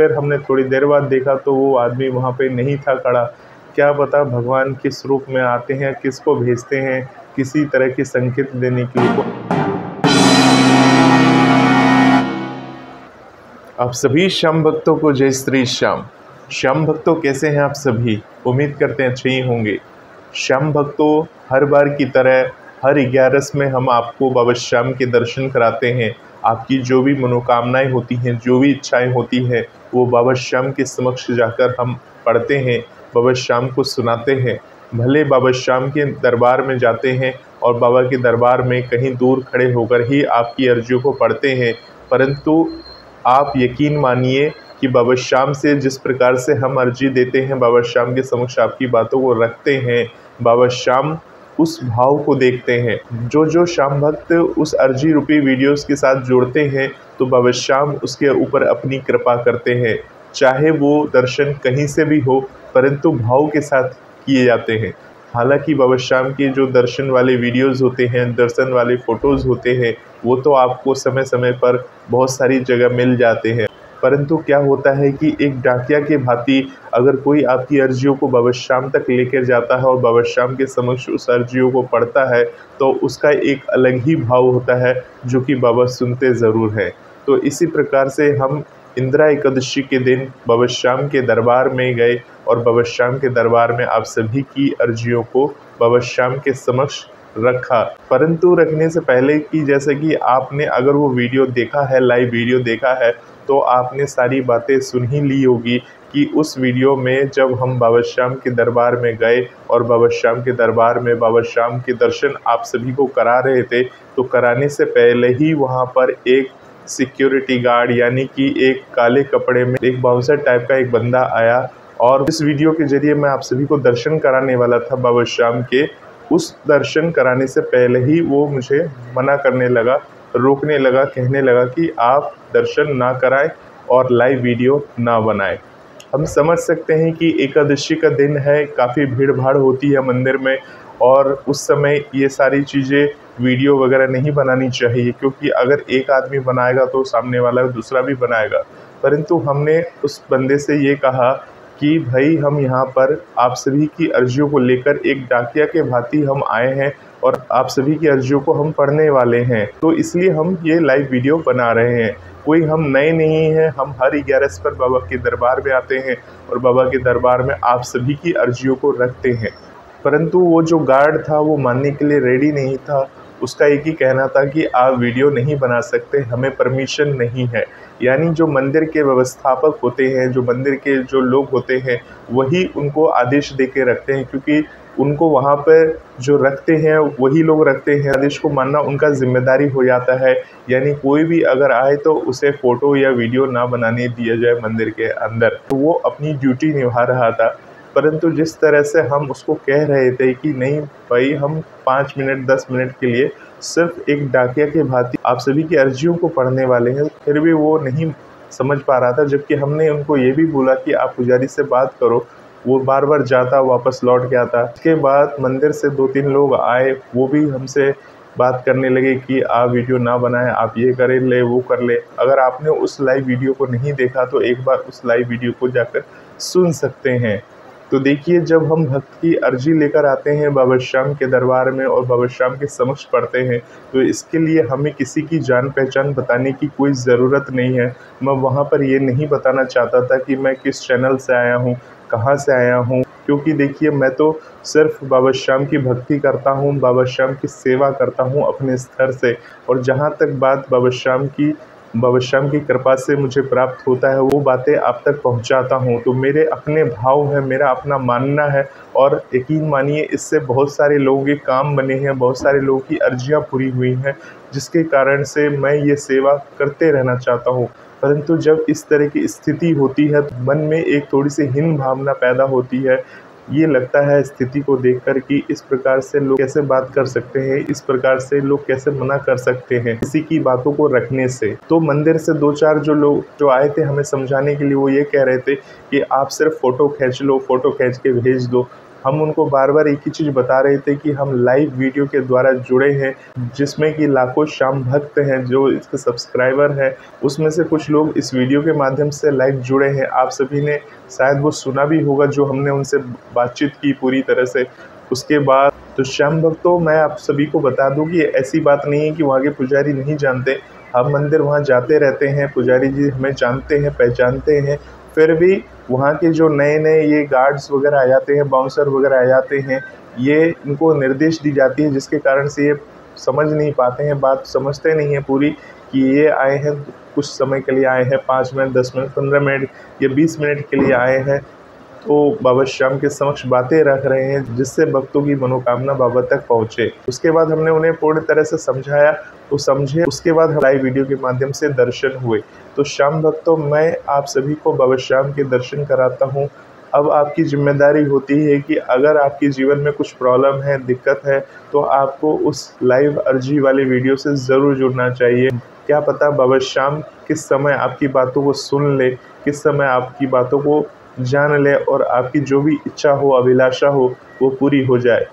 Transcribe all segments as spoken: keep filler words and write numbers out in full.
फिर हमने थोड़ी देर बाद देखा तो वो आदमी वहाँ पे नहीं था खड़ा। क्या पता भगवान किस रूप में आते हैं, किसको भेजते हैं किसी तरह के संकेत देने के लिए। आप सभी श्याम भक्तों को जय श्री श्याम। श्याम भक्तों कैसे हैं आप सभी? उम्मीद करते हैं अच्छे ही होंगे। श्याम भक्तों हर बार की तरह हर ग्यारस में हम आपको बाबा श्याम के दर्शन कराते हैं। आपकी जो भी मनोकामनाएं होती हैं, जो भी इच्छाएं होती हैं, वो बाबा श्याम के समक्ष जाकर हम पढ़ते हैं, बाबा श्याम को सुनाते हैं। भले बाबा श्याम के दरबार में जाते हैं और बाबा के दरबार में कहीं दूर खड़े होकर ही आपकी अर्जियों को पढ़ते हैं, परंतु आप यकीन मानिए कि बाबा श्याम से जिस प्रकार से हम अर्जी देते हैं, बाबा श्याम के समक्ष आपकी बातों को रखते हैं, बाबा श्याम उस भाव को देखते हैं। जो जो श्याम भक्त उस अर्जी रूपी वीडियोस के साथ जोड़ते हैं तो बाबा श्याम उसके ऊपर अपनी कृपा करते हैं। चाहे वो दर्शन कहीं से भी हो, परंतु भाव के साथ किए जाते हैं। हालांकि बाबा श्याम के जो दर्शन वाले वीडियोस होते हैं, दर्शन वाले फ़ोटोज़ होते हैं, वो तो आपको समय समय पर बहुत सारी जगह मिल जाते हैं, परंतु क्या होता है कि एक डाकिया के भांति अगर कोई आपकी अर्जियों को बाबा श्याम तक लेकर जाता है और बाबा श्याम के समक्ष उस अर्जियों को पढ़ता है तो उसका एक अलग ही भाव होता है, जो कि बाबा सुनते ज़रूर हैं। तो इसी प्रकार से हम इंदिरा एकादशी के दिन बाबा श्याम के दरबार में गए और बाबा श्याम के दरबार में आप सभी की अर्जियों को बाबा श्याम के समक्ष रखा। परंतु रखने से पहले कि जैसे कि आपने अगर वो वीडियो देखा है, लाइव वीडियो देखा है, तो आपने सारी बातें सुन ही ली होगी कि उस वीडियो में जब हम बाबा श्याम के दरबार में गए और बाबा श्याम के दरबार में बाबा श्याम के दर्शन आप सभी को करा रहे थे, तो कराने से पहले ही वहाँ पर एक सिक्योरिटी गार्ड यानी कि एक काले कपड़े में एक बाउंसर टाइप का एक बंदा आया और इस वीडियो के जरिए मैं आप सभी को दर्शन कराने वाला था बाबा श्याम के। उस दर्शन कराने से पहले ही वो मुझे मना करने लगा, रोकने लगा, कहने लगा कि आप दर्शन ना कराएं और लाइव वीडियो ना बनाएं। हम समझ सकते हैं कि एकादशी का दिन है, काफ़ी भीड़ भाड़ होती है मंदिर में और उस समय ये सारी चीज़ें वीडियो वगैरह नहीं बनानी चाहिए, क्योंकि अगर एक आदमी बनाएगा तो सामने वाला दूसरा भी बनाएगा। परंतु हमने उस बंदे से ये कहा कि भाई हम यहाँ पर आप सभी की अर्जियों को लेकर एक डाकिया के भांति हम आए हैं और आप सभी की अर्जियों को हम पढ़ने वाले हैं, तो इसलिए हम ये लाइव वीडियो बना रहे हैं। कोई हम नए नहीं हैं, हम हर ग्यारस पर बाबा के दरबार में आते हैं और बाबा के दरबार में आप सभी की अर्जियों को रखते हैं। परंतु वो जो गार्ड था वो मानने के लिए रेडी नहीं था। उसका एक ही कहना था कि आप वीडियो नहीं बना सकते, हमें परमिशन नहीं है। यानी जो मंदिर के व्यवस्थापक होते हैं, जो मंदिर के जो लोग होते हैं, वही उनको आदेश दे के रखते हैं, क्योंकि उनको वहाँ पर जो रखते हैं वही लोग रखते हैं। आदेश को मानना उनका जिम्मेदारी हो जाता है, यानी कोई भी अगर आए तो उसे फ़ोटो या वीडियो ना बनाने दिया जाए मंदिर के अंदर। तो वो अपनी ड्यूटी निभा रहा था, परंतु जिस तरह से हम उसको कह रहे थे कि नहीं भाई, हम पाँच मिनट दस मिनट के लिए सिर्फ एक डाकिया के भांति आप सभी की अर्जियों को पढ़ने वाले हैं, फिर भी वो नहीं समझ पा रहा था। जबकि हमने उनको ये भी बोला कि आप पुजारी से बात करो, वो बार बार जाता, वापस लौट के आता। उसके बाद मंदिर से दो तीन लोग आए, वो भी हमसे बात करने लगे कि आप वीडियो ना बनाएं, आप ये करें ले वो कर ले। अगर आपने उस लाइव वीडियो को नहीं देखा तो एक बार उस लाइव वीडियो को जाकर सुन सकते हैं। तो देखिए, जब हम भक्त की अर्जी लेकर आते हैं बाबा श्याम के दरबार में और बाबा श्याम के समक्ष पढ़ते हैं, तो इसके लिए हमें किसी की जान पहचान बताने की कोई ज़रूरत नहीं है। मैं वहाँ पर ये नहीं बताना चाहता था कि मैं किस चैनल से आया हूँ, कहाँ से आया हूँ, क्योंकि देखिए मैं तो सिर्फ बाबा श्याम की भक्ति करता हूँ, बाबा श्याम की सेवा करता हूँ अपने स्तर से। और जहाँ तक बात बाबा श्याम की बाबा श्याम की कृपा से मुझे प्राप्त होता है, वो बातें आप तक पहुंचाता हूं। तो मेरे अपने भाव है, मेरा अपना मानना है और यकीन मानिए इससे बहुत सारे लोगों के काम बने हैं, बहुत सारे लोगों की अर्जियां पूरी हुई हैं, जिसके कारण से मैं ये सेवा करते रहना चाहता हूं। परंतु जब इस तरह की स्थिति होती है तो मन में एक थोड़ी सी हीन भावना पैदा होती है। ये लगता है स्थिति को देखकर कि इस प्रकार से लोग कैसे बात कर सकते हैं, इस प्रकार से लोग कैसे मना कर सकते हैं किसी की बातों को रखने से। तो मंदिर से दो चार जो लोग जो आए थे हमें समझाने के लिए, वो ये कह रहे थे कि आप सिर्फ फ़ोटो खींच लो, फ़ोटो खींच के भेज दो। हम उनको बार बार एक ही चीज़ बता रहे थे कि हम लाइव वीडियो के द्वारा जुड़े हैं, जिसमें कि लाखों श्याम भक्त हैं जो इसके सब्सक्राइबर हैं। उसमें से कुछ लोग इस वीडियो के माध्यम से लाइव जुड़े हैं। आप सभी ने शायद वो सुना भी होगा जो हमने उनसे बातचीत की पूरी तरह से। उसके बाद तो श्याम भक्तों, मैं आप सभी को बता दूं कि ऐसी बात नहीं है कि वहाँ के पुजारी नहीं जानते। हम मंदिर वहाँ जाते रहते हैं, पुजारी जी हमें जानते हैं, पहचानते हैं। फिर भी वहाँ के जो नए नए ये गार्ड्स वगैरह आ जाते हैं, बाउंसर वगैरह आ जाते हैं, ये इनको निर्देश दी जाती है, जिसके कारण से ये समझ नहीं पाते हैं, बात समझते नहीं है पूरी कि ये आए हैं कुछ समय के लिए आए हैं, पाँच मिनट दस मिनट पंद्रह मिनट या बीस मिनट के लिए आए हैं। तो बाबा श्याम के समक्ष बातें रख रहे हैं जिससे भक्तों की मनोकामना बाबा तक पहुँचे। उसके बाद हमने उन्हें पूर्ण तरह से समझाया, वो समझे। उसके बाद हमारी वीडियो के माध्यम से दर्शन हुए। तो श्याम भक्तों, मैं आप सभी को बाबा श्याम के दर्शन कराता हूँ। अब आपकी जिम्मेदारी होती है कि अगर आपके जीवन में कुछ प्रॉब्लम है, दिक्कत है, तो आपको उस लाइव अर्जी वाले वीडियो से ज़रूर जुड़ना चाहिए। क्या पता बाबा श्याम किस समय आपकी बातों को सुन ले, किस समय आपकी बातों को जान ले और आपकी जो भी इच्छा हो, अभिलाषा हो, वो पूरी हो जाए।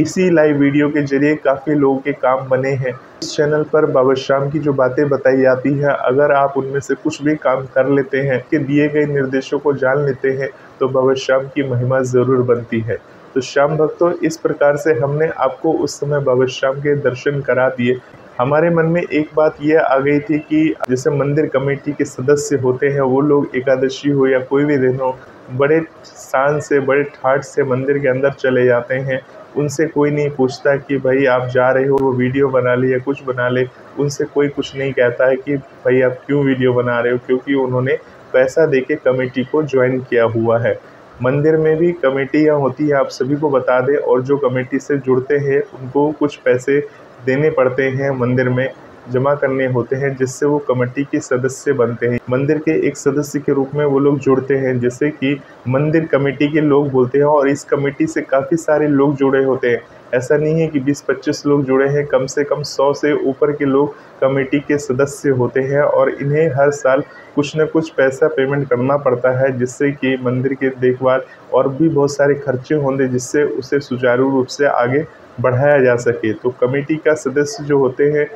इसी लाइव वीडियो के जरिए काफ़ी लोगों के काम बने हैं। इस चैनल पर बाबा श्याम की जो बातें बताई जाती हैं, अगर आप उनमें से कुछ भी काम कर लेते हैं, के दिए गए निर्देशों को जान लेते हैं, तो बाबा श्याम की महिमा ज़रूर बनती है। तो श्याम भक्तों, इस प्रकार से हमने आपको उस समय बाबा श्याम के दर्शन करा दिए। हमारे मन में एक बात यह आ गई थी कि जैसे मंदिर कमेटी के सदस्य होते हैं, वो लोग एकादशी हो या कोई भी दिन हो, बड़े शान से बड़े ठाठ से मंदिर के अंदर चले जाते हैं। उनसे कोई नहीं पूछता कि भाई आप जा रहे हो, वो वीडियो बना ले या कुछ बना ले। उनसे कोई कुछ नहीं कहता है कि भाई आप क्यों वीडियो बना रहे हो, क्योंकि उन्होंने पैसा देके कमेटी को ज्वाइन किया हुआ है। मंदिर में भी कमेटियाँ होती हैं, आप सभी को बता दें, और जो कमेटी से जुड़ते हैं उनको कुछ पैसे देने पड़ते हैं, मंदिर में जमा करने होते हैं, जिससे वो कमेटी के सदस्य बनते हैं। मंदिर के एक सदस्य के रूप में वो लोग जुड़ते हैं, जैसे कि मंदिर कमेटी के लोग बोलते हैं। और इस कमेटी से काफ़ी सारे लोग जुड़े होते हैं, ऐसा नहीं है कि बीस पच्चीस लोग जुड़े हैं, कम से कम सौ से ऊपर के लोग कमेटी के सदस्य होते हैं। और इन्हें हर साल कुछ न कुछ पैसा पेमेंट करना पड़ता है, जिससे कि मंदिर के देखभाल और भी बहुत सारे खर्चे होंगे, जिससे उसे सुचारू रूप से आगे बढ़ाया जा सके। तो कमेटी का सदस्य जो होते हैं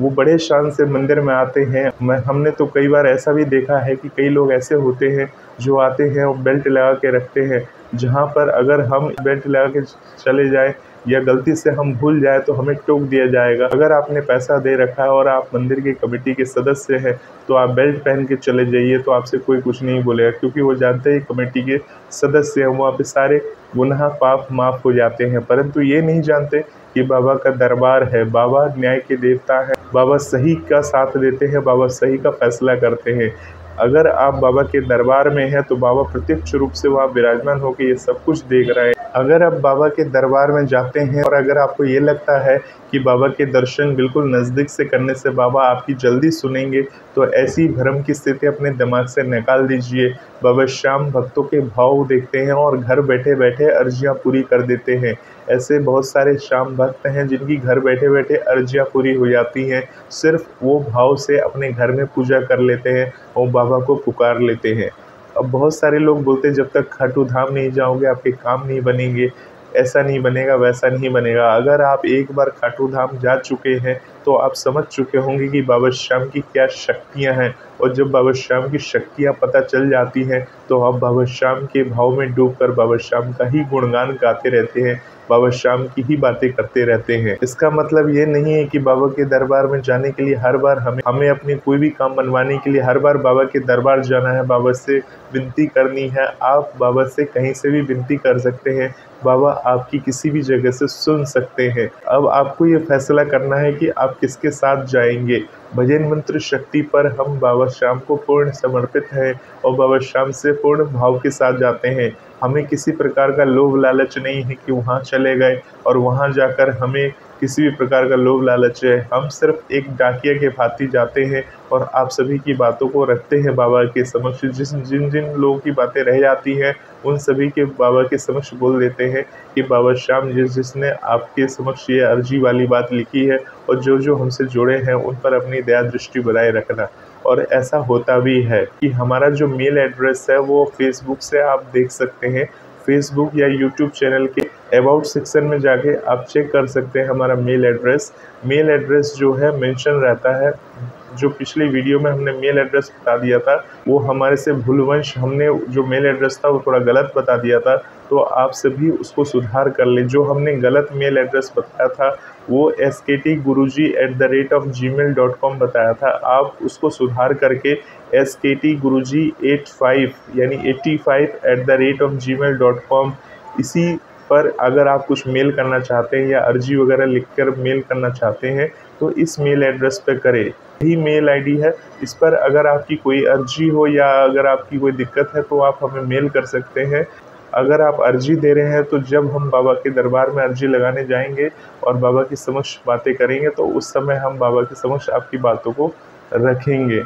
वो बड़े शान से मंदिर में आते हैं। मैं हमने तो कई बार ऐसा भी देखा है कि कई लोग ऐसे होते हैं जो आते हैं और बेल्ट लगा के रखते हैं, जहाँ पर अगर हम बेल्ट लगा के चले जाएं या गलती से हम भूल जाए तो हमें टोक दिया जाएगा। अगर आपने पैसा दे रखा है और आप मंदिर के कमेटी के सदस्य हैं तो आप बेल्ट पहन के चले जाइए, तो आपसे कोई कुछ नहीं बोलेगा, क्योंकि वो जानते हैं कमेटी के सदस्य हैं, वहाँ पे सारे गुनाह पाप माफ़ हो जाते हैं। परंतु ये नहीं जानते कि बाबा का दरबार है, बाबा न्याय के देवता है, बाबा सही का साथ देते हैं, बाबा सही का फैसला करते हैं। अगर आप बाबा के दरबार में हैं तो बाबा प्रत्यक्ष रूप से वहाँ विराजमान होकर ये सब कुछ देख रहे हैं। अगर आप बाबा के दरबार में जाते हैं और अगर आपको ये लगता है कि बाबा के दर्शन बिल्कुल नज़दीक से करने से बाबा आपकी जल्दी सुनेंगे, तो ऐसी भ्रम की स्थिति अपने दिमाग से निकाल दीजिए। बाबा श्याम भक्तों के भाव देखते हैं और घर बैठे बैठे अर्जियाँ पूरी कर देते हैं। ऐसे बहुत सारे श्याम भक्त हैं जिनकी घर बैठे बैठे अर्जियाँ पूरी हो जाती हैं, सिर्फ वो भाव से अपने घर में पूजा कर लेते हैं और बाबा को पुकार लेते हैं। अब बहुत सारे लोग बोलते हैं जब तक खाटू धाम नहीं जाओगे आपके काम नहीं बनेंगे, ऐसा नहीं बनेगा, वैसा नहीं बनेगा। अगर आप एक बार खाटू धाम जा चुके हैं तो आप समझ चुके होंगे कि बाबा श्याम की क्या शक्तियां हैं, और जब बाबा श्याम की शक्तियां पता चल जाती हैं तो आप बाबा श्याम के भाव में डूबकर बाबा श्याम का ही गुणगान गाते रहते हैं, बाबा श्याम की ही बातें करते रहते हैं। इसका मतलब ये नहीं है कि बाबा के दरबार में जाने के लिए हर बार हमें हमें अपने कोई भी काम बनवाने के लिए हर बार बाबा के दरबार जाना है, बाबा से विनती करनी है। आप बाबा से कहीं से भी विनती कर सकते हैं, बाबा आपकी किसी भी जगह से सुन सकते हैं। अब आपको ये फैसला करना है कि आप किसके साथ जाएंगे। भजन मंत्र शक्ति पर हम बाबा श्याम को पूर्ण समर्पित हैं और बाबा श्याम से पूर्ण भाव के साथ जाते हैं। हमें किसी प्रकार का लोभ लालच नहीं है कि वहाँ चले गए और वहाँ जाकर हमें किसी भी प्रकार का लोभ लालच है। हम सिर्फ एक डाकिया के भांति जाते हैं और आप सभी की बातों को रखते हैं बाबा के समक्ष। जिस जिन जिन लोगों की बातें रह जाती हैं उन सभी के बाबा के समक्ष बोल देते हैं कि बाबा श्याम जिस जिसने आपके समक्ष ये अर्जी वाली बात लिखी है और जो जो हमसे जुड़े हैं उन पर अपनी दया दृष्टि बनाए रखना। और ऐसा होता भी है कि हमारा जो मेल एड्रेस है वो फेसबुक से आप देख सकते हैं। फेसबुक या यूट्यूब चैनल के अबाउट सेक्शन में जाके आप चेक कर सकते हैं हमारा मेल एड्रेस। मेल एड्रेस जो है मेंशन रहता है, जो पिछली वीडियो में हमने मेल एड्रेस बता दिया था वो हमारे से भूलवंश हमने जो मेल एड्रेस था वो थोड़ा गलत बता दिया था, तो आप सभी उसको सुधार कर लें। जो हमने गलत मेल एड्रेस बताया था वो S K T Guru ji at the rate of gmail dot com बताया था, आप उसको सुधार करके S K T Guru ji eight five यानी eighty five at the rate of gmail dot com, इसी पर अगर आप कुछ मेल करना चाहते हैं या अर्जी वगैरह लिखकर मेल करना चाहते हैं तो इस मेल एड्रेस पर करें। यही मेल आईडी है, इस पर अगर आपकी कोई अर्जी हो या अगर आपकी कोई दिक्कत है तो आप हमें मेल कर सकते हैं। अगर आप अर्जी दे रहे हैं तो जब हम बाबा के दरबार में अर्जी लगाने जाएंगे और बाबा के समक्ष बातें करेंगे तो उस समय हम बाबा के समक्ष आपकी बातों को रखेंगे।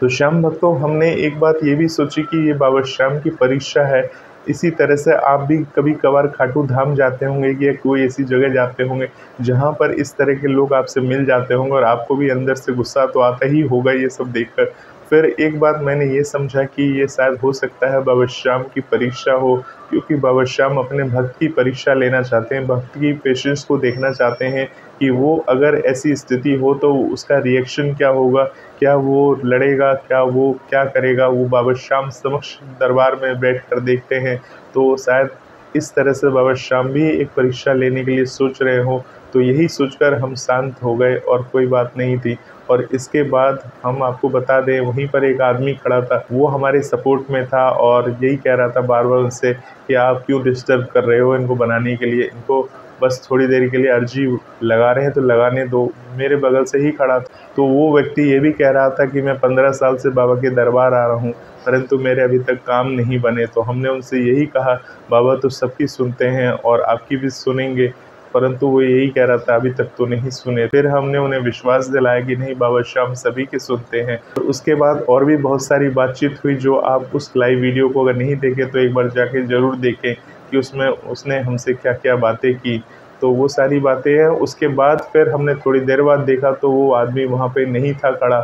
तो श्याम भक्तों, हमने एक बात ये भी सोची कि ये बाबा श्याम की परीक्षा है, इसी तरह से आप भी कभी कभार खाटू धाम जाते होंगे या कोई ऐसी जगह जाते होंगे जहाँ पर इस तरह के लोग आपसे मिल जाते होंगे और आपको भी अंदर से गुस्सा तो आता ही होगा ये सब देखकर। फिर एक बात मैंने ये समझा कि ये शायद हो सकता है बाबा श्याम की परीक्षा हो, क्योंकि बाबा श्याम अपने भक्त की परीक्षा लेना चाहते हैं, भक्त की पेशेंस को देखना चाहते हैं कि वो अगर ऐसी स्थिति हो तो उसका रिएक्शन क्या होगा, क्या वो लड़ेगा, क्या वो क्या करेगा, वो बाबा श्याम समक्ष दरबार में बैठकर देखते हैं। तो शायद इस तरह से बाबा श्याम भी एक परीक्षा लेने के लिए सोच रहे हों। तो यही सोचकर हम शांत हो गए और कोई बात नहीं थी। और इसके बाद हम आपको बता दें, वहीं पर एक आदमी खड़ा था, वो हमारे सपोर्ट में था और यही कह रहा था बार बार उनसे कि आप क्यों डिस्टर्ब कर रहे हो इनको बनाने के लिए, इनको बस थोड़ी देर के लिए अर्जी लगा रहे हैं तो लगाने दो। मेरे बगल से ही खड़ा था, तो वो व्यक्ति ये भी कह रहा था कि मैं पंद्रह साल से बाबा के दरबार आ रहा हूँ परंतु मेरे अभी तक काम नहीं बने। तो हमने उनसे यही कहा बाबा तो सबकी सुनते हैं और आपकी भी सुनेंगे, परंतु वो यही कह रहा था अभी तक तो नहीं सुने। फिर हमने उन्हें विश्वास दिलाया कि नहीं बाबा श्याम सभी के सुनते हैं। और उसके बाद और भी बहुत सारी बातचीत हुई, जो आप उस लाइव वीडियो को अगर नहीं देखें तो एक बार जाके ज़रूर देखें कि उसमें उसने हमसे क्या क्या बातें की। तो वो सारी बातें हैं। उसके बाद फिर हमने थोड़ी देर बाद देखा तो वो आदमी वहाँ पर नहीं था खड़ा।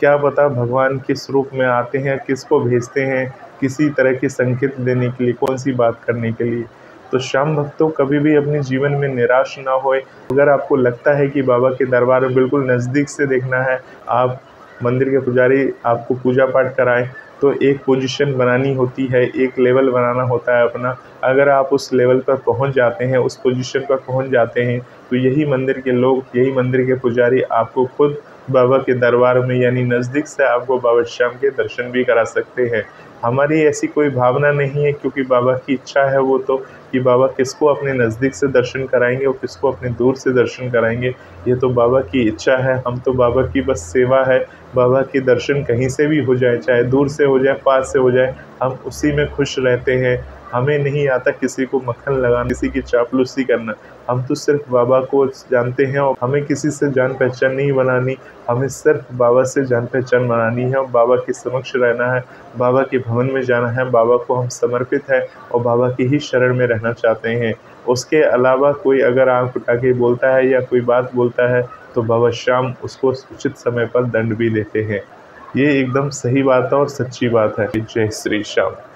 क्या पता भगवान किस रूप में आते हैं, किसको भेजते हैं किसी तरह के संकेत देने के लिए, कौन सी बात करने के लिए। तो श्याम भक्तों, कभी भी अपने जीवन में निराश ना होए। अगर आपको लगता है कि बाबा के दरबार में बिल्कुल नज़दीक से देखना है, आप मंदिर के पुजारी आपको पूजा पाठ कराएं तो एक पोजीशन बनानी होती है, एक लेवल बनाना होता है अपना। अगर आप उस लेवल पर पहुंच जाते हैं, उस पोजीशन पर पहुंच जाते हैं, तो यही मंदिर के लोग, यही मंदिर के पुजारी आपको खुद बाबा के दरबार में यानी नज़दीक से आपको बाबा श्याम के दर्शन भी करा सकते हैं। हमारी ऐसी कोई भावना नहीं है, क्योंकि बाबा की इच्छा है वो तो कि बाबा किसको अपने नज़दीक से दर्शन कराएंगे और किसको अपने दूर से दर्शन कराएंगे, ये तो बाबा की इच्छा है। हम तो बाबा की बस सेवा है, बाबा के दर्शन कहीं से भी हो जाए, चाहे दूर से हो जाए पास से हो जाए, हम उसी में खुश रहते हैं। हमें नहीं आता किसी को मक्खन लगाना, किसी की चापलूसी करना, हम तो सिर्फ बाबा को जानते हैं और हमें किसी से जान पहचान नहीं बनानी, हमें सिर्फ बाबा से जान पहचान बनानी है और बाबा के समक्ष रहना है, बाबा के भवन में जाना है, बाबा को हम समर्पित हैं और बाबा की ही शरण में रहना चाहते हैं। उसके अलावा कोई अगर आँख उठा के बोलता है या कोई बात बोलता है तो बाबा श्याम उसको उचित समय पर दंड भी देते हैं। ये एकदम सही बात है और सच्ची बात है। जय श्री श्याम।